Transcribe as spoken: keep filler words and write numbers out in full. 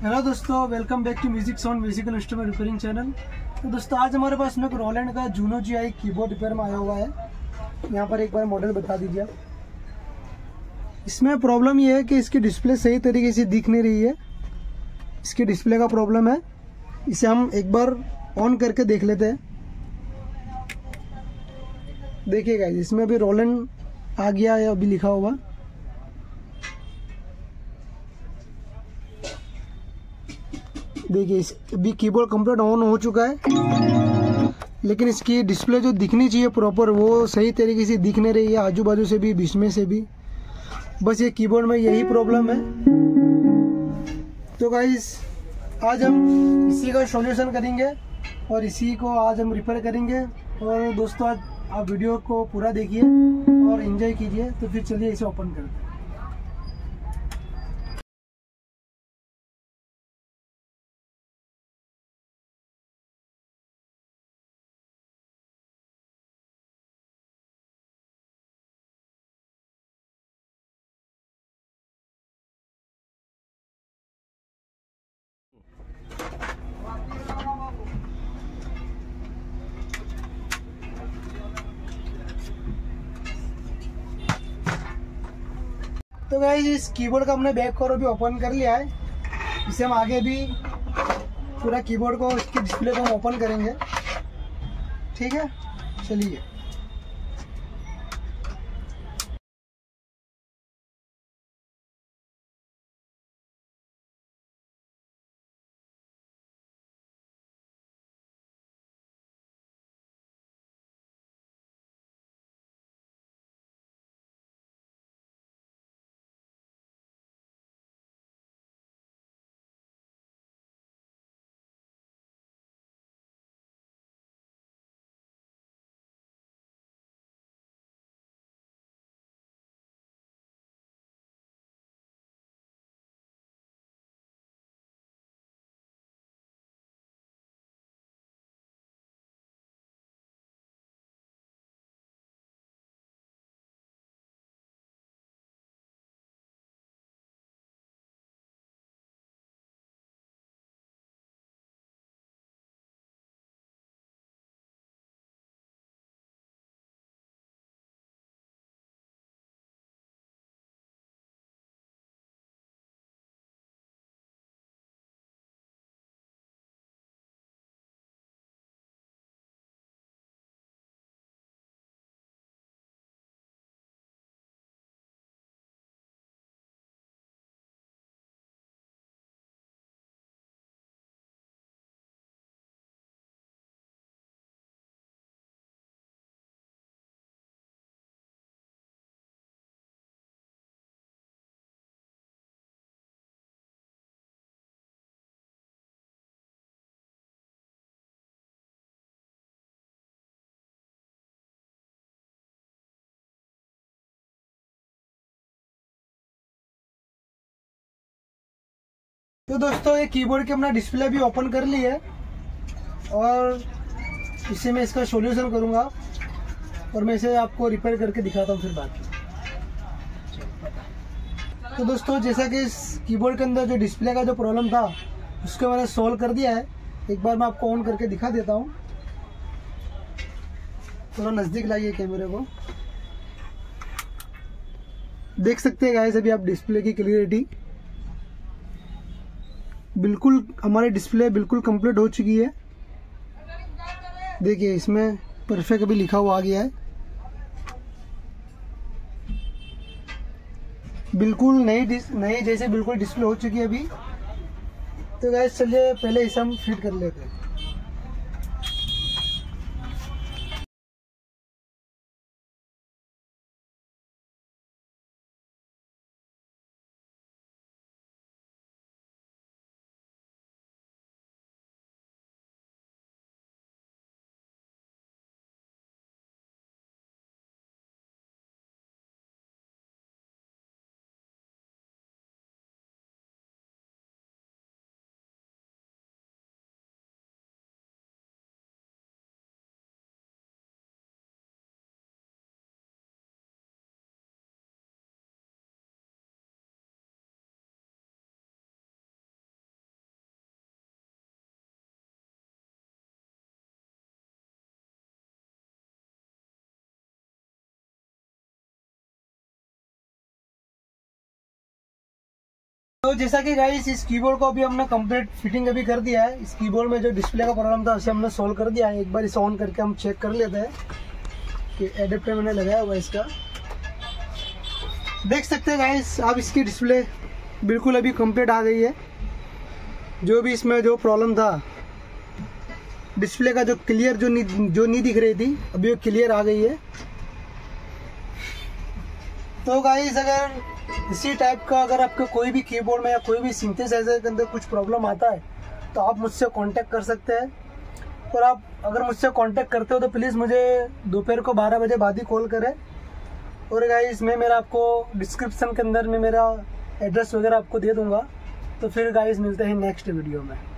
Hello दोस्तों, welcome back to music sound musical instrument repairing channel. तो दोस्तों आज हमारे पास में एक रोलैंड का Juno G I keyboard repair में आया हुआ है। यहाँ पर एक बार मॉडल बता दीजिए आप। इसमें प्रॉब्लम ये है कि इसकी डिस्प्ले सही तरीके से दिख नहीं रही है, इसकी डिस्प्ले का प्रॉब्लम है। इसे हम एक बार ऑन करके देख लेते हैं। देखिए गाइस, इसमें अभी रोलैंड आ गया है, अभी लिखा हुआ। देखिए इस अभी कीबोर्ड कंप्लीट ऑन हो चुका है, लेकिन इसकी डिस्प्ले जो दिखनी चाहिए प्रॉपर वो सही तरीके से दिख नहीं रही है, आजू बाजू से भी, बीच में से भी। बस ये कीबोर्ड में यही प्रॉब्लम है। तो गाइस आज हम इसी का सॉल्यूशन करेंगे और इसी को आज हम रिपेयर करेंगे। और दोस्तों आज आप वीडियो को पूरा देखिए और एंजॉय कीजिए। तो फिर चलिए इसे ओपन करते हैं। तो गाइस इस कीबोर्ड का हमने बैक कवर भी ओपन कर लिया है। इसे हम आगे भी पूरा कीबोर्ड को, इसकी डिस्प्ले को हम ओपन करेंगे। ठीक है, चलिए। तो दोस्तों ये कीबोर्ड की अपना डिस्प्ले भी ओपन कर ली है और इसे मैं इसका सॉल्यूशन करूंगा और मैं इसे आपको रिपेयर करके दिखाता हूं फिर बाकी। तो दोस्तों जैसा कि इस कीबोर्ड के अंदर जो डिस्प्ले का जो प्रॉब्लम था उसको मैंने सॉल्व कर दिया है। एक बार मैं आपको ऑन करके दिखा देता हूं। थोड़ा तो नज़दीक लाइए कैमरे को। देख सकते हैं गाइस अभी आप डिस्प्ले की क्लियरिटी बिल्कुल, हमारी डिस्प्ले बिल्कुल कंप्लीट हो चुकी है। देखिए इसमें परफेक्ट अभी लिखा हुआ आ गया है। बिल्कुल नई नई जैसे बिल्कुल डिस्प्ले हो चुकी है अभी। तो गाइस चलिए पहले इसे हम फिट कर लेते हैं। तो जैसा कि गाइस इस कीबोर्ड को अभी हमने कंप्लीट फिटिंग अभी कर दिया है। इस कीबोर्ड में जो डिस्प्ले का प्रॉब्लम था उसे हमने सोल्व कर दिया है। एक बार इसे ऑन करके हम चेक कर लेते हैं कि एडेप्टर मैंने लगाया हुआ इसका, देख सकते हैं गाइस। अब इसकी डिस्प्ले बिल्कुल अभी कंप्लीट आ गई है। जो भी इसमें जो प्रॉब्लम था डिस्प्ले का, जो क्लियर जो नहीं जो नहीं दिख रही थी, अभी वो क्लियर आ गई है। तो गाइस अगर इसी टाइप का अगर आपके कोई भी कीबोर्ड में या कोई भी सिंथेसाइजर के अंदर कुछ प्रॉब्लम आता है तो आप मुझसे कांटेक्ट कर सकते हैं। और आप अगर मुझसे कांटेक्ट करते हो तो प्लीज़ मुझे दोपहर को बारह बजे बाद ही कॉल करें। और गाइस मैं मेरा आपको डिस्क्रिप्शन के अंदर में मेरा एड्रेस वगैरह आपको दे दूँगा। तो फिर गाइस मिलते हैं नेक्स्ट वीडियो में।